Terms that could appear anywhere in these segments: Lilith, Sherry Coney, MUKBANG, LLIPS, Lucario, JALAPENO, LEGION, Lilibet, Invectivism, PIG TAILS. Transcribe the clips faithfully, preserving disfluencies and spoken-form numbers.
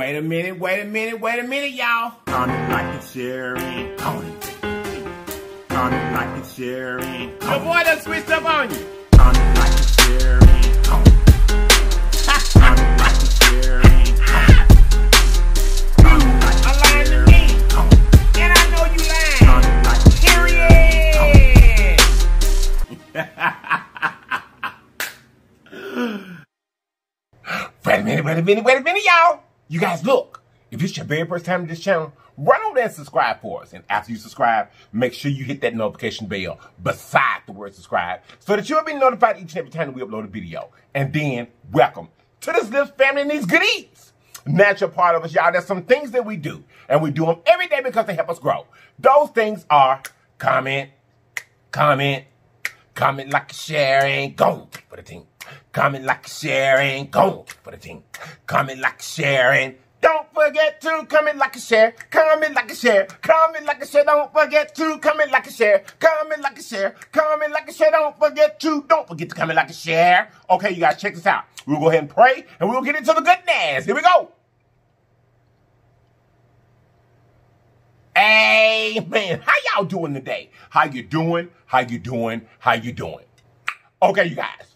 Wait a minute, wait a minute, wait a minute, y'all. On it like it's Sherry Coney. On it like it's Sherry Coney. The boy done switched up on you. On it like it's Sherry Coney. On it like it's Sherry Coney. I'm lying to me. And I know you lying. On it like it's Sherry Coney. Wait a minute, wait a minute, wait a minute, y'all. You guys, look, if it's your very first time to this channel, run over there and subscribe for us. And after you subscribe, make sure you hit that notification bell beside the word subscribe so that you'll be notified each and every time that we upload a video. And then, welcome to this LLIPS family and these goodies. Natural part of us, y'all. There's some things that we do, and we do them every day because they help us grow. Those things are comment, comment, comment like a share ain't gone for the thing. Comment like a share and go for the thing. Comment like a share and don't forget to comment like a share. Comment like a share. Comment like a share. Don't forget to comment like a share. Comment like a share. Comment like a share. Don't forget to. Don't forget to comment like a share. Okay, you guys, check this out. We'll go ahead and pray and we'll get into the goodness. Here we go. Amen. How y'all doing today? How you doing? How you doing? How you doing? Okay, you guys.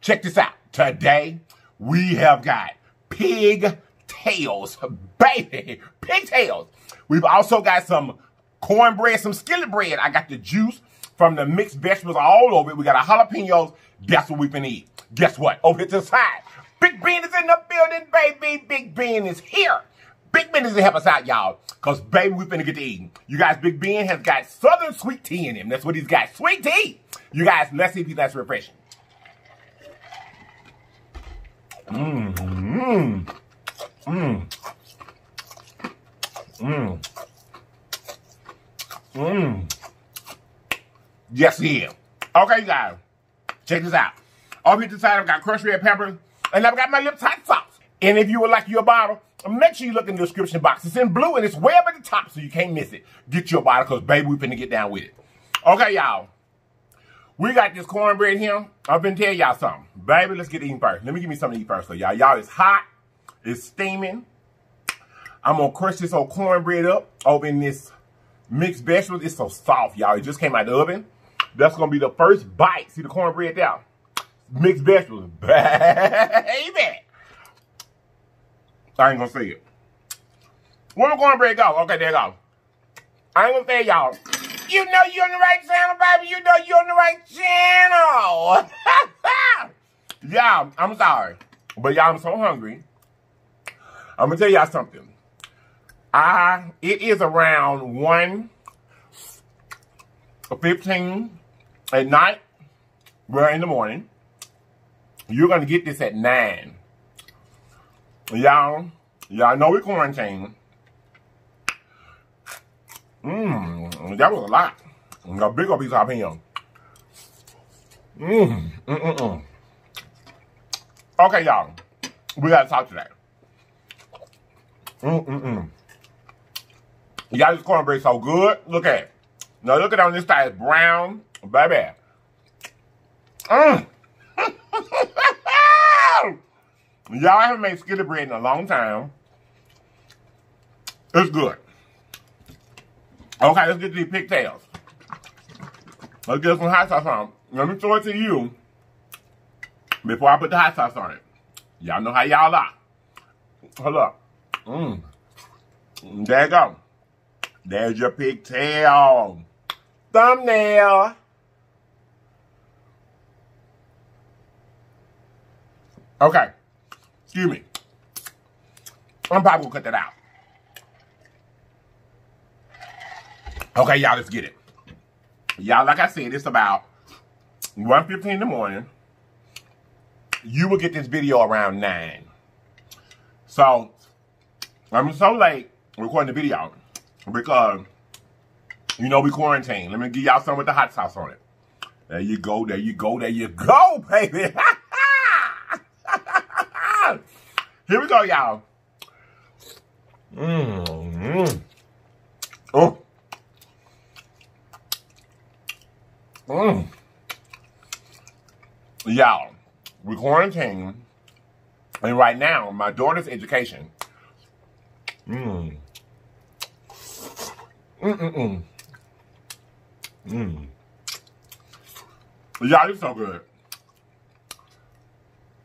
Check this out. Today, we have got pigtails, baby, pigtails. We've also got some cornbread, some skillet bread. I got the juice from the mixed vegetables all over it. We got our jalapenos. That's what we finna eat. Guess what? Over to the side. Big Ben is in the building, baby. Big Ben is here. Big Ben is to help us out, y'all, because, baby, we finna get to eating. You guys, Big Ben has got Southern sweet tea in him. That's what he's got, sweet tea. You guys, let's see if he's that's refreshing. Mmm, mmm, mmm, mmm, mmm. Yes, he is. Okay, guys, check this out. Over here to the side, I've got crushed red pepper, and I've got my LLIPS hot sauce. And if you would like your bottle, make sure you look in the description box. It's in blue, and it's way up at the top, so you can't miss it. Get your bottle, because, baby, we're finna get down with it. Okay, y'all. We got this cornbread here. I'm finna tell y'all something. Baby, let's get eating first. Let me give me something to eat first, so y'all. Y'all, it's hot. It's steaming. I'm gonna crush this old cornbread up over in this mixed vegetables. It's so soft, y'all. It just came out of the oven. That's gonna be the first bite. See the cornbread there? Mixed vegetables. Baby! I ain't gonna say it. Where the cornbread go? Okay, there it go. I ain't gonna say y'all. You know you're on the right channel, baby. You know you're on the right channel. Y'all, I'm sorry. But y'all, I'm so hungry. I'm going to tell y'all something. I, it is around one fifteen at night. Well, in the morning. You're going to get this at nine. Y'all, y'all know we're quarantined. Mmm, that was a lot. A big old piece of jalapeno. Mmm, mm, mm, mm. Okay, y'all. We gotta talk today. Mmm, mm, mm. Y'all, this cornbread so good. Look at it. Now, look at it on this side. It's brown. Baby. Mmm. Y'all haven't made skillet bread in a long time. It's good. Okay, let's get to these pigtails. Let's get some hot sauce on. Let me show it to you before I put the hot sauce on it. Y'all know how y'all are. Hold up. Mmm. There you go. There's your pigtail. Thumbnail. Okay. Excuse me. I'm probably gonna cut that out. Okay, y'all, let's get it. Y'all, like I said, it's about one fifteen in the morning. You will get this video around nine. So, I'm so late recording the video because, you know, we quarantined. Let me give y'all some with the hot sauce on it. There you go, there you go, there you go, baby. Here we go, y'all. Mmm. Oh. Mmm. Y'all, we're quarantined. And right now, my daughter's education Mmm. Mm-mm-mm. Mmm. Y'all, it's so good.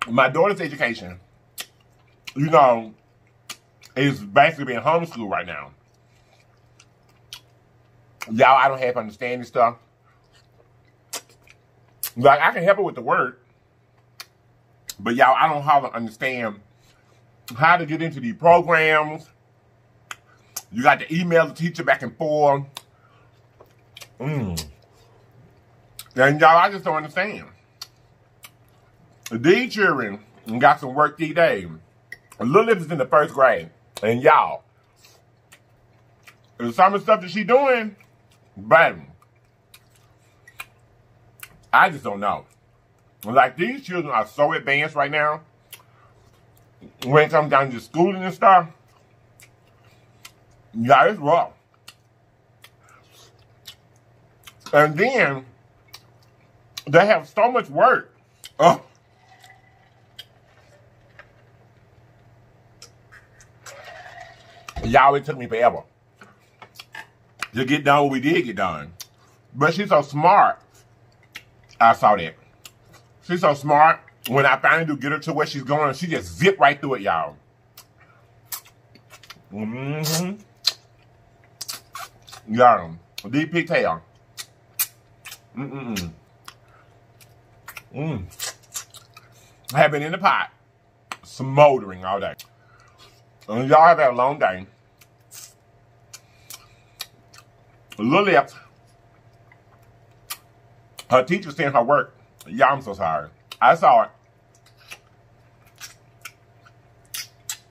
My daughter's education, you know, is basically being homeschooled right now. Y'all, I don't have to understand this stuff. Like, I can help her with the word, but y'all, I don't have to understand how to get into the programs. You got to email the teacher back and forth. Mm. And y'all, I just don't understand. These children got some work these days. Lilith is in the first grade. And y'all, some of the stuff that she doing, but I just don't know. Like, these children are so advanced right now. When it comes down to schooling and stuff, yeah, it's rough. And then, they have so much work. Oh. Y'all, it took me forever to get done what we did get done. But she's so smart. I saw that. She's so smart. When I finally do get her to where she's going, she just zipped right through it, y'all. Mm-hmm. Y'all, deep pigtail. Mm-mm-mm. Mm. I have been in the pot, smoldering all day. And y'all have had a long day. Lilith, her teacher sent her work. Y'all, I'm so tired. I saw it.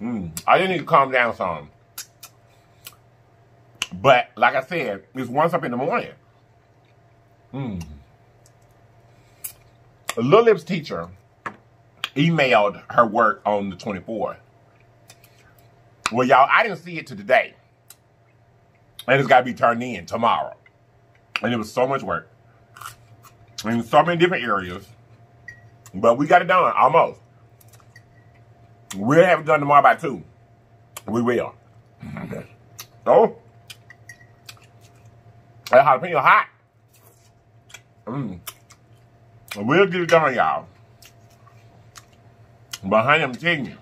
Mm. I just need to calm down some. But, like I said, it's once up in the morning. Mm. Lilibet's teacher emailed her work on the twenty-fourth. Well, y'all, I didn't see it till today. And it's got to be turned in tomorrow. And it was so much work. In so many different areas. But we got it done, almost. We'll have it done tomorrow by two. We will. Mm-hmm. So, that jalapeno hot. Mm. We'll get it done, y'all. But honey, I'm telling you.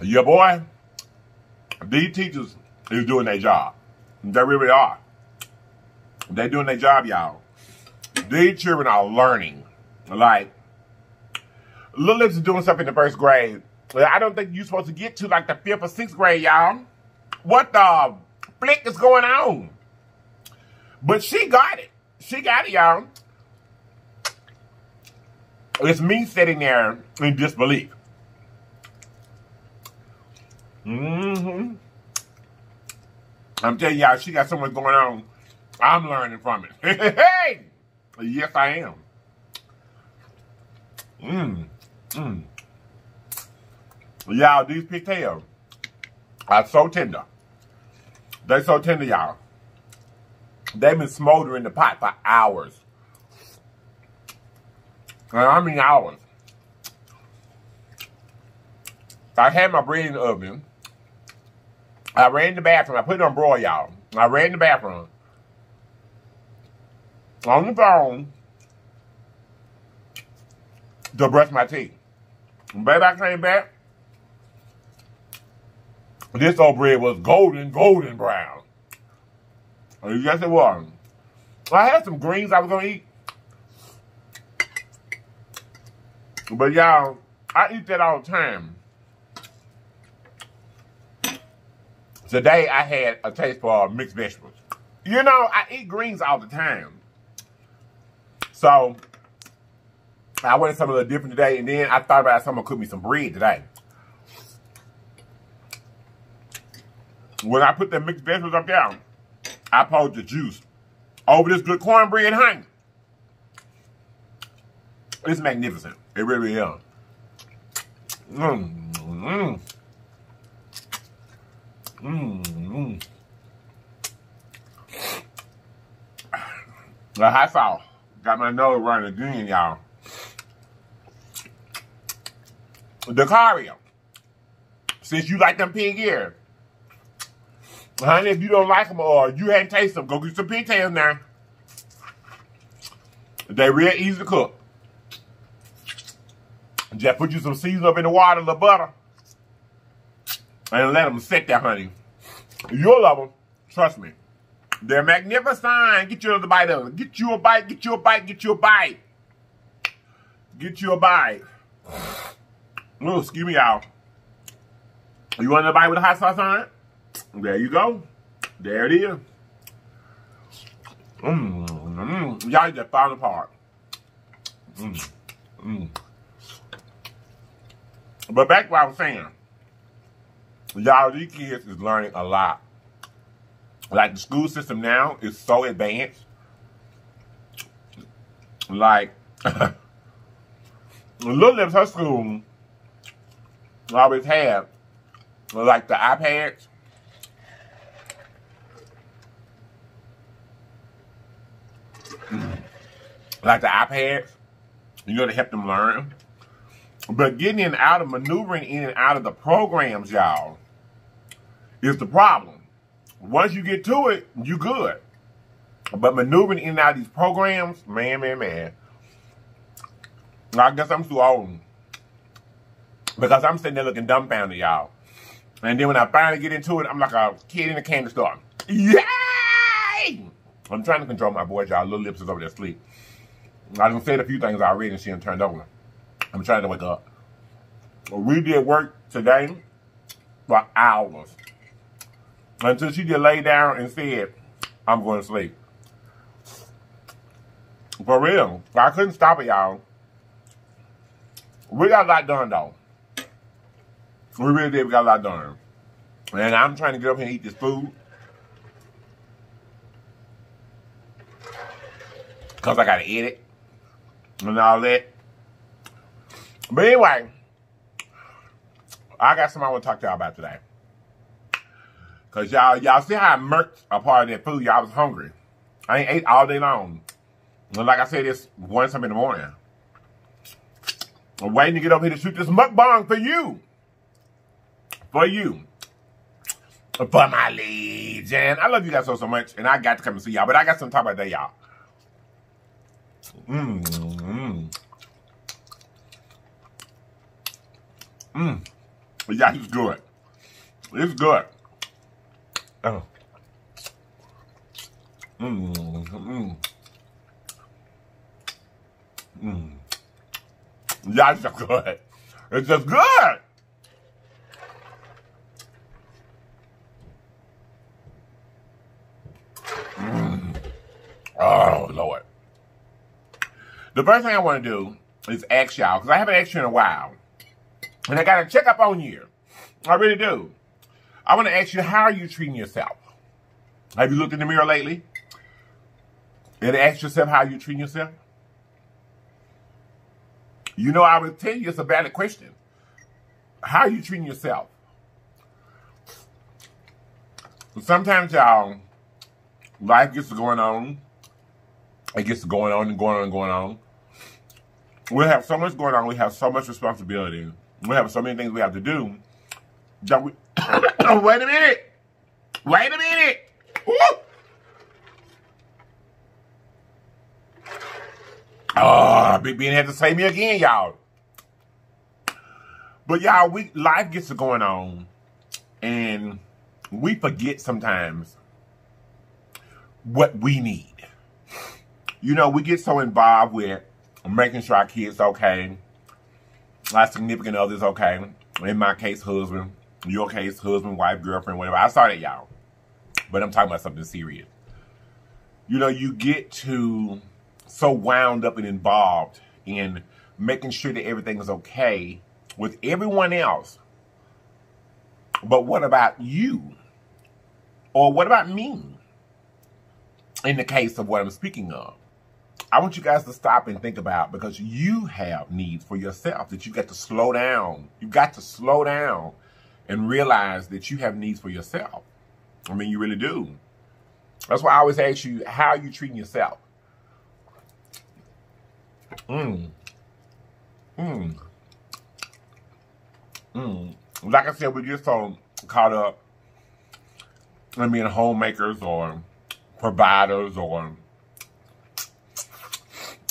Your boy, these teachers is doing their job. They really are. They doing their job, y'all. These children are learning. Like, Lilith is doing stuff in the first grade. I don't think you're supposed to get to, like, the fifth or sixth grade, y'all. What the flick is going on? But she got it. She got it, y'all. It's me sitting there in disbelief. Mm-hmm. I'm telling y'all, she got so much going on. I'm learning from it. Hey! Yes, I am. Mmm. Mmm. Y'all, these pigtails are so tender. They so tender, y'all. They've been smoldering the pot for hours. And I mean hours. I had my bread in the oven. I ran in the bathroom. I put it on broil, y'all. I ran in the bathroom. On the phone to brush my teeth. Baby, I came back. This old bread was golden, golden brown. Yes, it was. I had some greens I was going to eat. But y'all, I eat that all the time. Today, I had a taste for mixed vegetables. You know, I eat greens all the time. So, I wanted something a little different today. And then I thought about someone cooked me some bread today. When I put the mixed vegetables up there, I poured the juice over this good cornbread, honey. It's magnificent. It really is. Mmm. Mmm. Mmm. The hot sauce got my nose running again, y'all. Lucario, since you like them pig ears, honey, if you don't like them or you hadn't tasted them, go get some pigtails now. They real easy to cook. Just put you some seasoning up in the water, a little butter, and let them set there, honey. You'll love them. Trust me. They're magnificent. Get you another bite of them. Get you a bite, get you a bite, get you a bite. Get you a bite. Ooh, excuse me, y'all. You want another bite with a hot sauce on it? There you go. There it is. Mmm, mmm. Y'all just falling apart. Mmm, mmm. But back to what I was saying. Y'all, these kids is learning a lot. Like, the school system now is so advanced. Like, Lilith, her school always had, like, the iPads. Like the iPads. You know, to help them learn. But getting in and out of, maneuvering in and out of the programs, y'all, is the problem. Once you get to it, you good. But maneuvering in and out of these programs, man, man, man. I guess I'm too old. Because I'm sitting there looking dumbfounded, y'all. And then when I finally get into it, I'm like a kid in a candy store. Yay! I'm trying to control my voice, y'all. Little Lips is over there asleep. I done said a few things already and she done turned over. I'm trying to wake up. We did work today for hours until she just laid down and said, I'm going to sleep. For real. I couldn't stop it, y'all. We got a lot done, though. We really did. We got a lot done. And I'm trying to get up here and eat this food. Because I got to eat it. And all that. But anyway, I got something I want to talk to y'all about today. Because y'all y'all see how I murked a part of that food. Y'all was hungry. I ain't ate all day long. And like I said, it's one something in the morning. I'm waiting to get over here to shoot this mukbang for you. For you. For my legion. I love you guys so, so much. And I got to come and see y'all. But I got something to talk about today, y'all. Mmm, mmm. Mmm. Yeah, it's good. It's good. Mmm. Mmm. Mmm. Yeah, it's just good. It's just good. Mm. Oh, Lord. The first thing I want to do is ask y'all, because I haven't asked you in a while. And I got to check up on you. I really do. I want to ask you, how are you treating yourself? Have you looked in the mirror lately? And ask yourself how you're treating yourself? You know, I would tell you it's a valid question. How are you treating yourself? Sometimes, y'all, life gets going on. It gets going on and going on and going on. We have so much going on. We have so much responsibility. We have so many things we have to do. That we Wait a minute. Wait a minute. Woo! Oh, Big Ben had to save me again, y'all. But y'all, we life gets to going on, and we forget sometimes what we need. You know, we get so involved with making sure our kids okay. My significant others, okay. In my case, husband. In your case, husband, wife, girlfriend, whatever. I saw that, y'all. But I'm talking about something serious. You know, you get to so wound up and involved in making sure that everything is okay with everyone else. But what about you? Or what about me? In the case of what I'm speaking of. I want you guys to stop and think about, because you have needs for yourself that you got to slow down. You've got to slow down and realize that you have needs for yourself. I mean, you really do. That's why I always ask you, how are you treating yourself? Mmm. Mmm. Mm. Like I said, we get so caught up in being homemakers or providers or,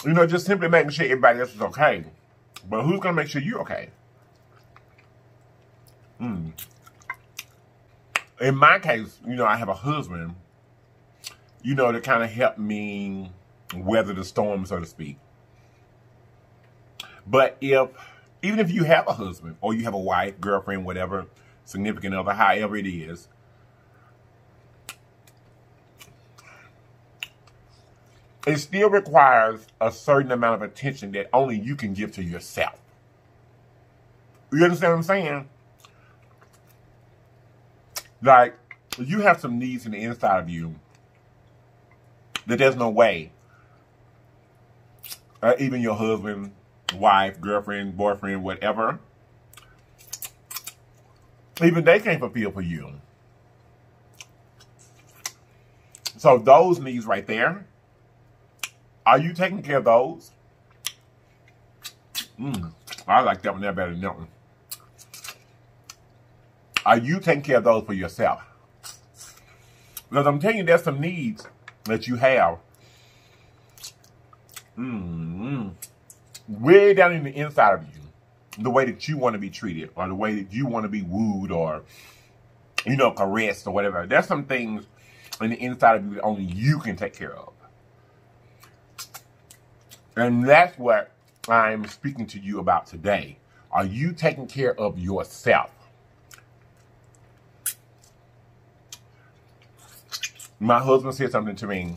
you know, just simply making sure everybody else is okay. But who's going to make sure you're okay? Mm. In my case, you know, I have a husband, you know, that kind of helped me weather the storm, so to speak. But if, even if you have a husband or you have a wife, girlfriend, whatever, significant other, however it is, it still requires a certain amount of attention that only you can give to yourself. You understand what I'm saying? Like, you have some needs in the inside of you that there's no way uh, even your husband, wife, girlfriend, boyfriend, whatever, even they can't fulfill for you. So those needs right there, are you taking care of those? Mm, I like that one there better than that one. Are you taking care of those for yourself? Because I'm telling you, there's some needs that you have. Mm-hmm. Way down in the inside of you, the way that you want to be treated, or the way that you want to be wooed, or, you know, caressed, or whatever. There's some things in the inside of you that only you can take care of. And that's what I'm speaking to you about today. Are you taking care of yourself? My husband said something to me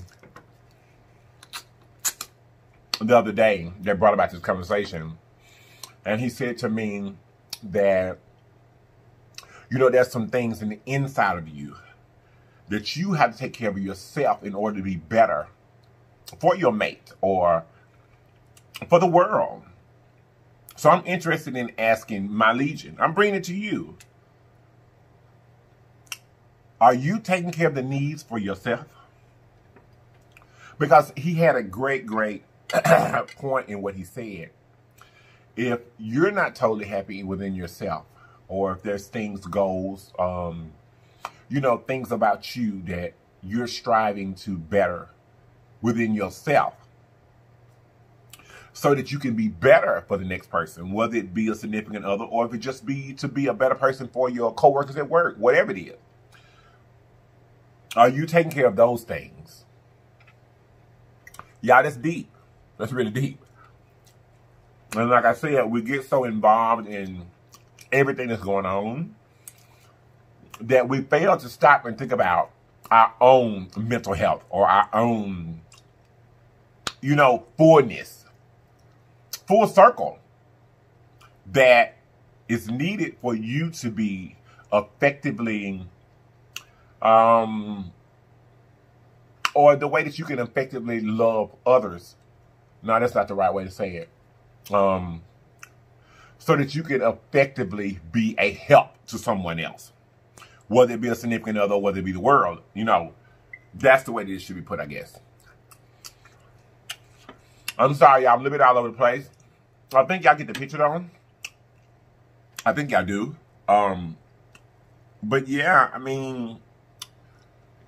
the other day that brought about this conversation. And he said to me that, you know, there's some things in the inside of you that you have to take care of yourself in order to be better for your mate or for the world. So I'm interested in asking my legion. I'm bringing it to you. Are you taking care of the needs for yourself? Because he had a great, great point in what he said. If you're not totally happy within yourself, or if there's things, goals, um, you know, things about you that you're striving to better within yourself so that you can be better for the next person, whether it be a significant other or if it just be to be a better person for your coworkers at work, whatever it is. Are you taking care of those things? Yeah, that's deep. That's really deep. And like I said, we get so involved in everything that's going on that we fail to stop and think about our own mental health or our own, you know, fullness, full circle that is needed for you to be effectively Um, or the way that you can effectively love others. No, that's not the right way to say it. Um, so that you can effectively be a help to someone else. Whether it be a significant other, whether it be the world. You know, that's the way that it should be put, I guess. I'm sorry, y'all. I'm a little bit all over the place. I think y'all get the picture, though. I think y'all do. Um, but, yeah, I mean,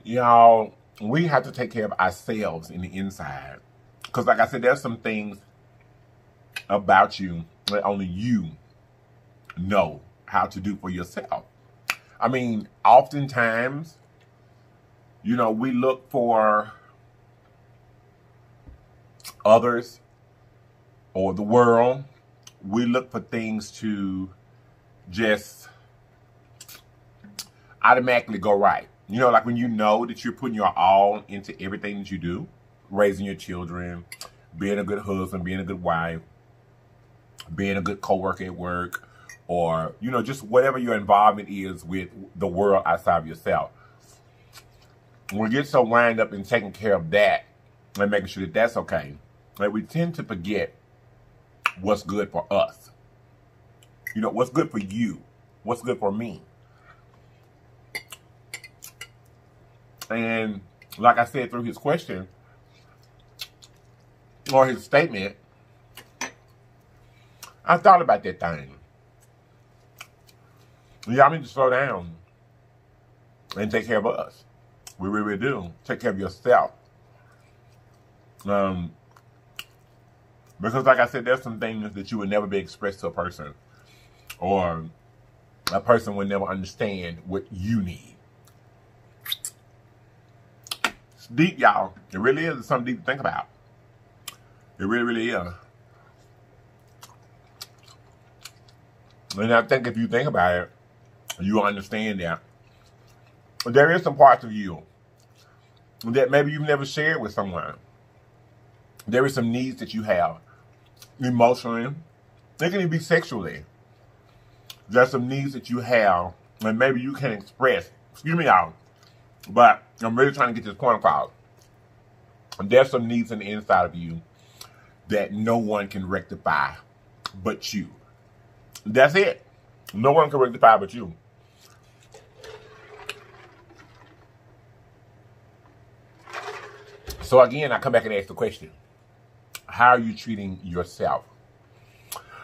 y'all, we have to take care of ourselves in the inside. Because like I said, there's some things about you that only you know how to do for yourself. I mean, oftentimes, you know, we look for others or the world. We look for things to just automatically go right. You know, like when you know that you're putting your all into everything that you do, raising your children, being a good husband, being a good wife, being a good coworker at work, or, you know, just whatever your involvement is with the world outside of yourself. We get so wound up in taking care of that and making sure that that's okay, like we tend to forget what's good for us. You know, what's good for you, what's good for me. And like I said through his question or his statement, I thought about that thing. Y'all need to slow down and take care of us. We really do. Take care of yourself. Um, because like I said, there's some things that you would never be expressed to a person, or a person would never understand what you need. It's deep, y'all. It really is. It's something deep to think about. It really, really is. And I think if you think about it, you'll understand that there is some parts of you that maybe you've never shared with someone. There is some needs that you have emotionally. It can even be sexually. There's some needs that you have, and maybe you can express. Excuse me, y'all, but I'm really trying to get this point across. There's some needs in the inside of you that no one can rectify but you. That's it. No one can rectify but you. So again, I come back and ask the question, how are you treating yourself?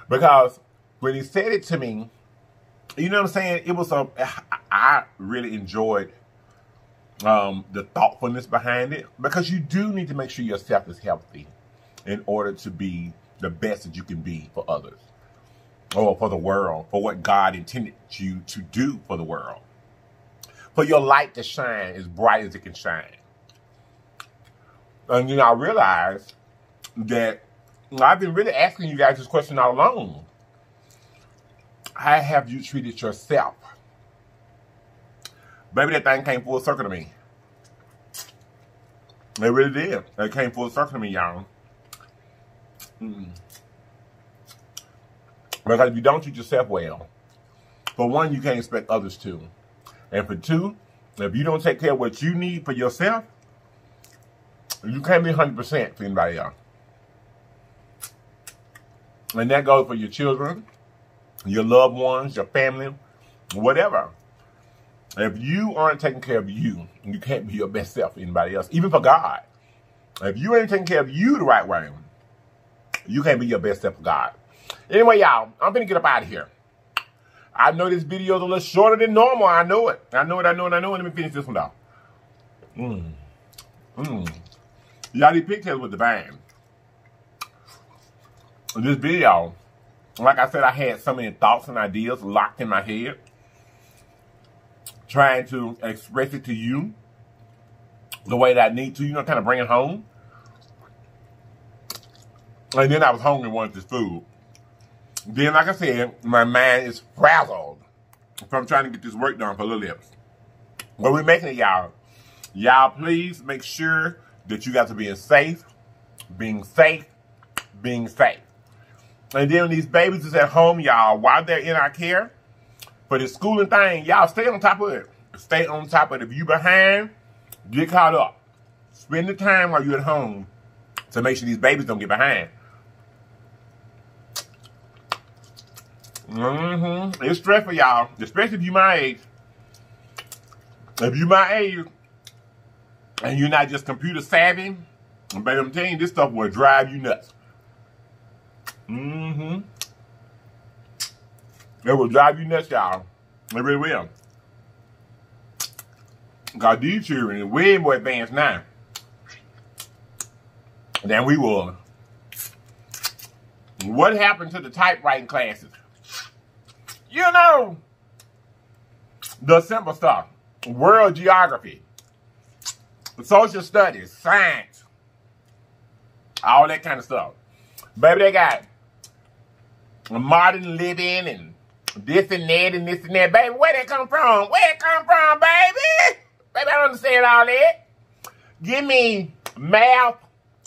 Because when he said it to me, you know what I'm saying? It was a, I really enjoyed um, the thoughtfulness behind it, because you do need to make sure yourself is healthy in order to be the best that you can be for others, or for the world, for what God intended you to do for the world, for your light to shine as bright as it can shine. And, you know, I realized that I've been really asking you guys this question all along. How have you treated yourself? Baby, that thing came full circle to me. It really did. It came full circle to me, y'all. Mm. Because if you don't treat yourself well, for one, you can't expect others to. And for two, if you don't take care of what you need for yourself, you can't be one hundred percent for anybody else. And that goes for your children, your loved ones, your family, whatever. If you aren't taking care of you, you can't be your best self for anybody else, even for God. If you ain't taking care of you the right way, you can't be your best self for God. Anyway, y'all, I'm going to get up out of here. I know this video is a little shorter than normal. I know it. I know it, I know it, I know it. Let me finish this one, though. Mmm. Mmm. Y'all, these pigtails were divine. This video, like I said, I had so many thoughts and ideas locked in my head, trying to express it to you the way that I need to, you know, kind of bring it home. And then I was hungry and wanted this food. Then, like I said, my mind is frazzled from trying to get this work done for Lilibet. But we're making it, y'all. Y'all, please make sure that you guys are being safe, being safe, being safe. And then these babies is at home, y'all, while they're in our care, for this schooling thing, y'all stay on top of it. Stay on top of it. If you're behind, get caught up. Spend the time while you're at home to make sure these babies don't get behind. Mm-hmm. It's stressful, y'all. Especially if you're my age. If you're my age and you're not just computer savvy, baby, I'm telling you, this stuff will drive you nuts. Mm-hmm. It will drive you nuts, y'all. It really will. God, these children are way more advanced now than we were. What happened to the typewriting classes? You know, the simple stuff, world geography, social studies, science, all that kind of stuff. Baby, they got modern living and this and that and this and that. Baby, where they come from? Where it come from, baby? Baby, I don't understand all that. Give me math.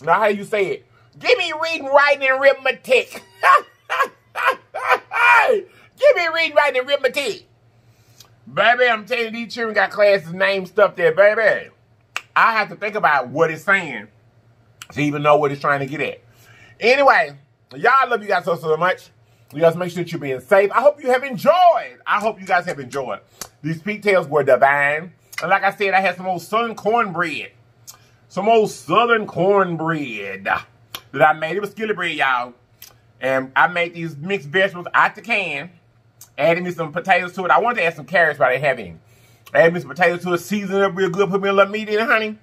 Now, how you say it? Give me reading, writing, and arithmetic. Give me reading, writing, and arithmetic. Baby, I'm telling you, these children got classes, name stuff there, baby. I have to think about what it's saying to even know what it's trying to get at. Anyway, y'all, love you guys so, so much. You guys make sure that you're being safe. I hope you have enjoyed. I hope you guys have enjoyed. These pigtails were divine. And like I said, I had some old southern cornbread. Some old southern cornbread that I made. It was skillet bread, y'all. And I made these mixed vegetables out the can. Added me some potatoes to it. I wanted to add some carrots, but I didn't have any. Added me some potatoes to it, seasoned it up real good, put me a little meat in it, honey.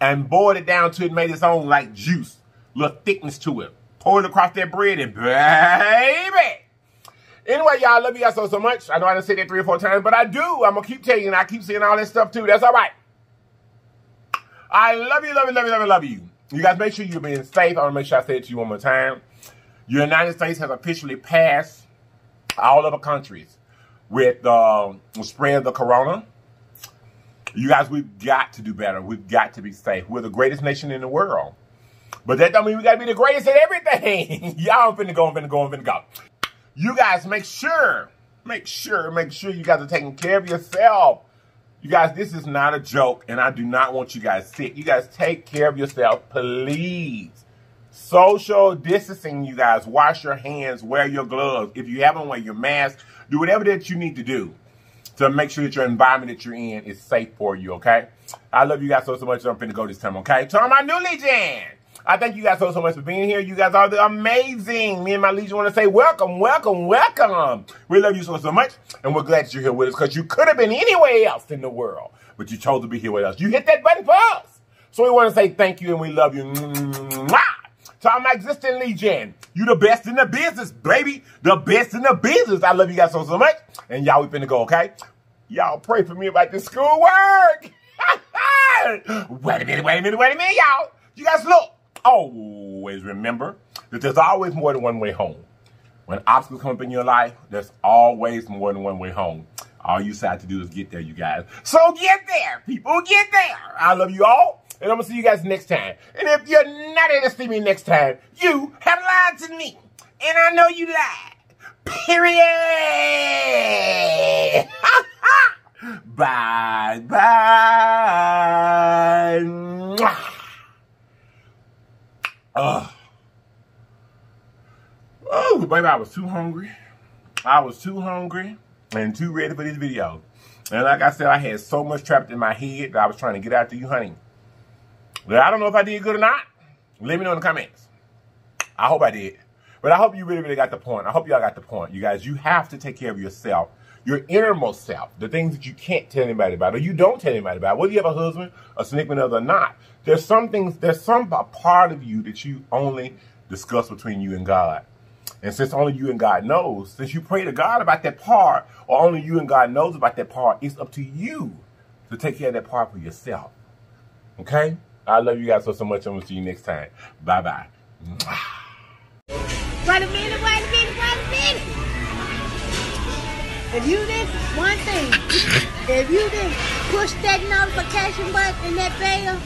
And boiled it down to it, made its own, like, juice. Little thickness to it. Poured it across that bread and, baby! Anyway, y'all, love you guys so, so much. I know I done said that three or four times, but I do. I'm going to keep telling you, and I keep saying all that stuff, too. That's all right. I love you, love you, love you, love you, love you. You guys, make sure you're being safe. I want to make sure I say it to you one more time. The United States has officially passed all other countries with the uh, spread of the corona. You guys, we've got to do better. We've got to be safe. We're the greatest nation in the world. But that don't mean we got to be the greatest at everything. Y'all, I'm finna go, I'm finna go, I'm finna go. You guys, make sure, make sure, make sure you guys are taking care of yourself. You guys, this is not a joke, and I do not want you guys sick. You guys, take care of yourself, please. Social distancing, you guys. Wash your hands, wear your gloves. If you haven't, wear your mask. Do whatever that you need to do to make sure that your environment that you're in is safe for you, okay? I love you guys so, so much. I'm finna go this time, okay? To my new Legion, I thank you guys so, so much for being here. You guys are amazing. Me and my Legion want to say welcome, welcome, welcome. We love you so, so much, and we're glad that you're here with us because you could have been anywhere else in the world, but you chose to be here with us. You hit that button for us. So we want to say thank you and we love you. Mwah! To all my existing Legion, you the best in the business, baby. The best in the business. I love you guys so, so much. And y'all, we finna go, okay? Y'all pray for me about this schoolwork. Wait a minute, wait a minute, wait a minute, y'all. You guys look. Always remember that there's always more than one way home. When obstacles come up in your life, there's always more than one way home. All you decide to do is get there, you guys. So get there, people. Get there. I love you all, and I'm going to see you guys next time. And if you're not here to see me next time, you have lied to me, and I know you lied. Period. Bye-bye. Mwah. Ugh. Oh, baby, I was too hungry. I was too hungry and too ready for this video. And like I said, I had so much trapped in my head that I was trying to get out to you, honey. But I don't know if I did good or not. Let me know in the comments. I hope I did. But I hope you really, really got the point. I hope y'all got the point. You guys, you have to take care of yourself. Your innermost self, the things that you can't tell anybody about or you don't tell anybody about, whether you have a husband, a significant other or not, there's some things, there's some part of you that you only discuss between you and God. And since only you and God knows, since you pray to God about that part or only you and God knows about that part, it's up to you to take care of that part for yourself. Okay? I love you guys so, so much. I'm going to see you next time. Bye-bye. Wait a minute, wait a minute, wait a minute. If you didn't, one thing, if you didn't push that notification button and that bell,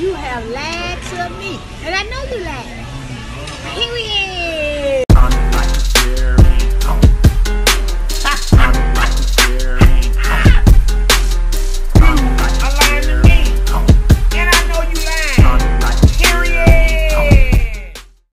you have lied to me. And I know you lied. Here we are.